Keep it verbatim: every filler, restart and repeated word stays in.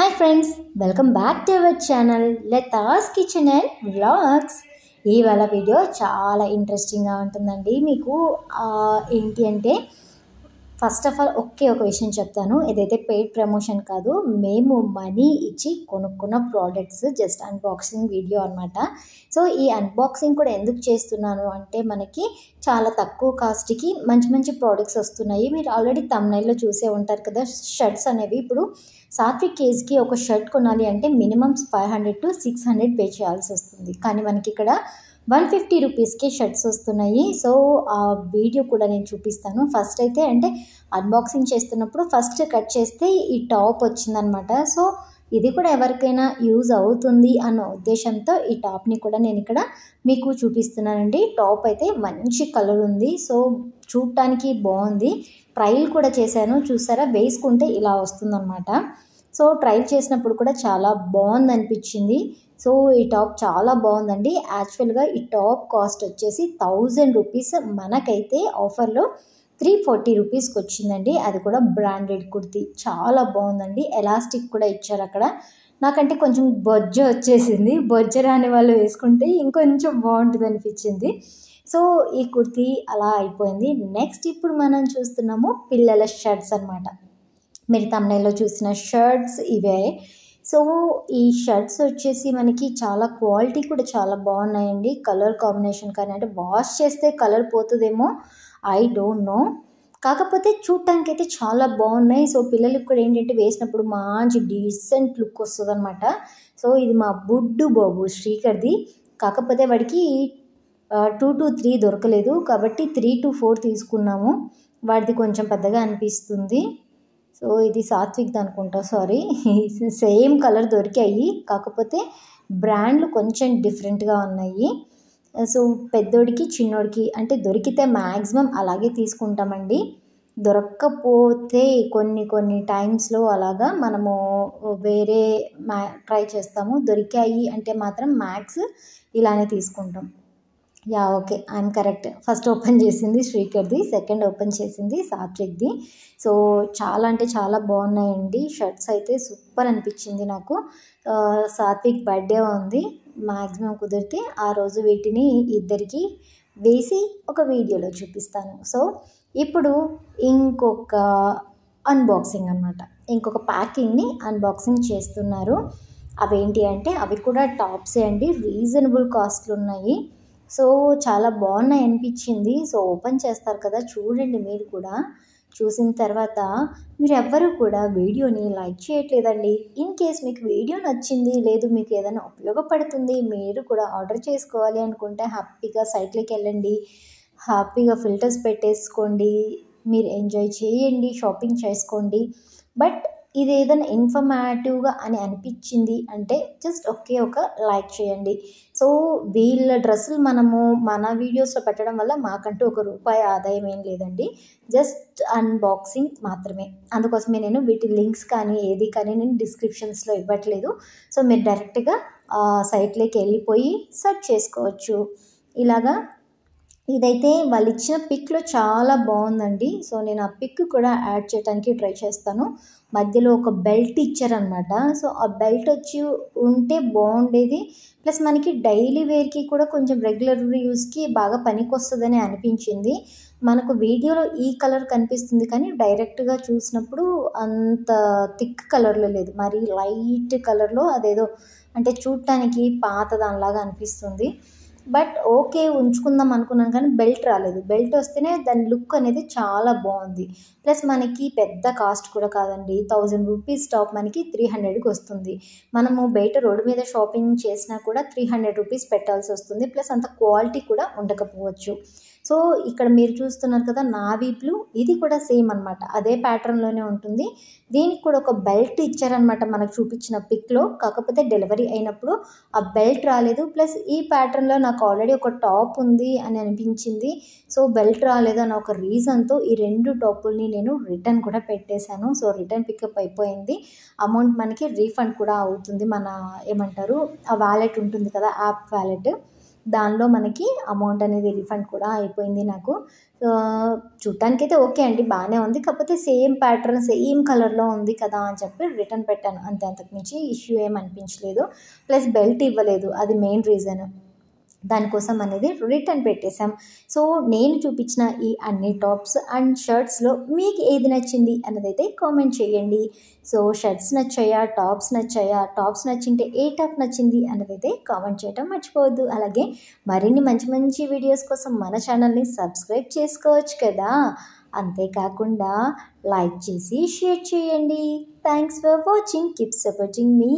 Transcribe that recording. Hi friends, welcome back to our channel Leta's Kitchen and Vlogs. ये वाला video चाला interesting उंटुंदंडी मीकू एंटी अंटे फस्ट आफ् आल ओके ओक विषयं चेप्तानु इदैते पेड प्रमोशन कादु मेमु मनी इच्ची कोनुक्कुन्न प्रोडक्ट्स जस्ट अनबॉक्सिंग वीडियो अन्नमाट. सो ई अनबॉक्सिंग कूडा एंदुकु चेस्तुन्नानु अंटे मनकी चाला तक्कुव कास्ट की मंची मंची प्रोडक्ट्स वस्तुन्नायि. मीरु ऑलरेडी थंबनेल लो चूसे उंटारु कदा. शर्ट्स अनेवि इप्पुडु सात्विक केज की ఒక షర్ట్ కొనాలి అంటే minimum five hundred to six hundred pay చేయాల్సి వస్తుంది. కానీ మనకి ఇక్కడ वन फिफ्टी రూపీస్ కి షర్ట్స్ వస్తున్నాయి. సో ఆ వీడియో కూడా నేను చూపిస్తాను. ఫస్ట్ అయితే అంటే అన్బాక్సింగ్ చేస్తున్నప్పుడు ఫస్ట్ కట్ చేస్తే ఈ టాప్ వచ్చింది అన్నమాట. సో ఇది కూడా ఎవరికైనా యూజ్ అవుతుంది అన్న ఉద్దేశంతో ఈ టాప్ ని కూడా నేను ఇక్కడ మీకు చూపిస్తున్నానండి. టాప్ అయితే మంచి కలర్ ఉంది. సో చూడడానికి బాగుంది. ట్రైల్ కూడా చేశాను చూసారా, వేసుకుంటే ఇలా వస్తుందన్నమాట. సో ట్రైల్ చేసినప్పుడు కూడా చాలా బాగుంది అనిపించింది. సో ఈ టాప్ చాలా బాగుందండి. యాక్చువల్ గా ఈ టాప్ కాస్ట్ వచ్చేసి థౌసండ్ రూపీస్, మనకైతే ఆఫర్ లో త్రీ ఫార్టీ రూపీస్కి వచ్చిందండి. అది కూడా బ్రాండెడ్ కుర్తీ, చాలా బాగుందండి. ఎలాస్టిక్ కూడా ఇచ్చారు అక్కడ. నాకంటే కొంచెం బొజ్జ వచ్చేసింది, బొజ్జ రాని వాళ్ళు వేసుకుంటే ఇంకొంచెం బాగుంటుంది అనిపించింది. సో ఈ కుర్తీ అలా అయిపోయింది. నెక్స్ట్ ఇప్పుడు మనం చూస్తున్నాము పిల్లల షర్ట్స్ అన్నమాట. మీరు తమ్నైల్లో చూసిన షర్ట్స్ ఇవే. సో ఈ షర్ట్స్ వచ్చేసి మనకి చాలా క్వాలిటీ కూడా చాలా బాగున్నాయండి. కలర్ కాంబినేషన్ కానీ అంటే వాష్ చేస్తే కలర్ పోతుందేమో, ఐ డోంట్ నో. కాకపోతే చూడటానికి అయితే చాలా బాగున్నాయి. సో పిల్లలకు కూడా ఏంటంటే వేసినప్పుడు మంచి డీసెంట్ లుక్ వస్తుంది అనమాట. సో ఇది మా బుడ్డు బాబు శ్రీకర్ది. కాకపోతే వాడికి టూ టు త్రీ దొరకలేదు కాబట్టి త్రీ టు ఫోర్ తీసుకున్నాము. వాడిది కొంచెం పెద్దగా అనిపిస్తుంది. సో ఇది సాత్విక్ అనుకుంటా, సారీ. సేమ్ కలర్ దొరికాయి, కాకపోతే బ్రాండ్లు కొంచెం డిఫరెంట్గా ఉన్నాయి. సో పెద్దోడికి చిన్నోడికి అంటే దొరికితే మ్యాక్సిమం అలాగే తీసుకుంటామండి. దొరక్కపోతే కొన్ని కొన్ని టైమ్స్లో అలాగా మనము వేరే మ్యా ట్రై చేస్తాము. దొరికాయి అంటే మాత్రం మ్యాక్స్ ఇలానే తీసుకుంటాం. Yeah okay, I'm correct. First open చేసింది శ్రీకర్ది, సెకండ్ ఓపెన్ చేసింది సాత్విక్ది. సో చాలా అంటే చాలా బాగున్నాయండి షర్ట్స్ అయితే. సూపర్ అనిపించింది నాకు. సాత్విక్ బర్త్డే ఉంది, మ్యాక్సిమం కుదిరితే ఆ రోజు వీటిని ఇద్దరికి వేసి ఒక వీడియోలో చూపిస్తాను. సో ఇప్పుడు ఇంకొక అన్బాక్సింగ్ అన్నమాట, ఇంకొక ప్యాకింగ్ని అన్బాక్సింగ్ చేస్తున్నారు. అవేంటి అంటే అవి కూడా టాప్సే అండి. రీజనబుల్ కాస్ట్లు ఉన్నాయి. సో చాలా బాగున్నాయి అనిపించింది. సో ఓపెన్ చేస్తారు కదా, చూడండి. మీరు కూడా చూసిన తర్వాత మీరు ఎవ్వరూ కూడా వీడియోని లైక్ చేయట్లేదండి. ఇన్ కేస్ మీకు వీడియో నచ్చింది, లేదు మీకు ఏదైనా ఉపయోగపడుతుంది, మీరు కూడా ఆర్డర్ చేసుకోవాలి అనుకుంటే హ్యాపీగా సైట్లోకి వెళ్ళండి, హ్యాపీగా ఫిల్టర్స్ పెట్టేసుకోండి, మీరు ఎంజాయ్ చేయండి, షాపింగ్ చేసుకోండి. బట్ ఇది ఏదైనా ఇన్ఫర్మేటివ్గా అని అనిపించింది అంటే జస్ట్ ఒకే ఒక లైక్ చేయండి. సో వీళ్ళ డ్రెస్సులు మనము మన వీడియోస్లో పెట్టడం వల్ల మాకంటూ ఒక రూపాయి ఆదాయం ఏం లేదండి, జస్ట్ అన్బాక్సింగ్ మాత్రమే. అందుకోసమే నేను వీటి లింక్స్ కానీ ఏది కానీ నేను డిస్క్రిప్షన్స్లో ఇవ్వట్లేదు. సో మీరు డైరెక్ట్గా సైట్లోకి వెళ్ళిపోయి సెర్చ్ చేసుకోవచ్చు. ఇలాగా ఇదైతే వాళ్ళు ఇచ్చిన పిక్లో చాలా బాగుందండి. సో నేను ఆ పిక్ కూడా యాడ్ చేయడానికి ట్రై చేస్తాను. మధ్యలో ఒక బెల్ట్ ఇచ్చారనమాట. సో ఆ బెల్ట్ వచ్చి ఉంటే బాగుండేది. ప్లస్ మనకి డైలీ వేర్కి కూడా కొంచెం రెగ్యులర్ యూస్కి బాగా పనికి వస్తుందని అనిపించింది. మనకు వీడియోలో ఈ కలర్ కనిపిస్తుంది కానీ డైరెక్ట్గా చూసినప్పుడు అంత థిక్ కలర్లో లేదు, మరి లైట్ కలర్లో. అదేదో అంటే చూడటానికి పాత దానిలాగా అనిపిస్తుంది. బట్ ఓకే ఉంచుకుందాం అనుకున్నాను కానీ బెల్ట్ రాలేదు. బెల్ట్ వస్తేనే దాని లుక్ అనేది చాలా బాగుంది. ప్లస్ మనకి పెద్ద కాస్ట్ కూడా కాదండి. థౌజండ్ రూపీస్ టాప్ మనకి త్రీ హండ్రెడ్కి వస్తుంది. మనము బయట రోడ్డు మీద షాపింగ్ చేసినా కూడా త్రీ హండ్రెడ్ రూపీస్ పెట్టాల్సి వస్తుంది. ప్లస్ అంత క్వాలిటీ కూడా ఉండకపోవచ్చు. సో ఇక్కడ మీరు చూస్తున్నారు కదా నావీ బ్లూ, ఇది కూడా సేమ్ అనమాట, అదే ప్యాటర్న్లోనే ఉంటుంది. దీనికి కూడా ఒక బెల్ట్ ఇచ్చారనమాట మనకు చూపించిన పిక్లో. కాకపోతే డెలివరీ అయినప్పుడు ఆ బెల్ట్ రాలేదు. ప్లస్ ఈ ప్యాటర్న్లో నాకు ఆల్రెడీ ఒక టాప్ ఉంది అని అనిపించింది. సో బెల్ట్ రాలేదు అన్న ఒక రీజన్తో ఈ రెండు టాపుల్ని నేను రిటర్న్ కూడా పెట్టేశాను. సో రిటర్న్ పికప్ అయిపోయింది. అమౌంట్ మనకి రీఫండ్ కూడా అవుతుంది. మన ఏమంటారు ఆ వ్యాలెట్ ఉంటుంది కదా, యాప్ వ్యాలెట్, दानिलो मनकी अमौंट अनेदी रिफंड कूडा अयिपोयिंदी नाकु। सो चूडडानिकैते ओके अंडी बागाने उंदी, काकपोते सेम पैटर्न सेम कलर लो उंदी कदा अनि चेप्पि रिटर्न पेट्टानु अंते, अंतकु मिंचि इश्यू एम अनिपिंचलेदु। प्लस बेल्ट इव्वलेदु, अदि मेन रीजन दानि कोसम अनेदी रिटर्न पेट्टेसाम। सो नेनु चूपिंचिन ई अन्नी टॉप्स अंड शर्ट्स लो मीकु एदि नच्चिंदी अनदैते कामेंट चेयंडी। सो शर्ट्स नच्चाया, टॉप्स नच्चाया, टॉप्स नच्चिंटे ए टॉप नच्चिंदी अनदैते कामेंट चेयटम मर्चिपोवद्దు। అలాగే మరిన్ని మంచి మంచి వీడియోస్ కోసం మన ఛానల్ ని సబ్స్క్రైబ్ చేసుకోవచ్చు కదా। అంతే కాకుండా లైక్ చేసి షేర్ చేయండి। Thanks for watching, keep supporting me.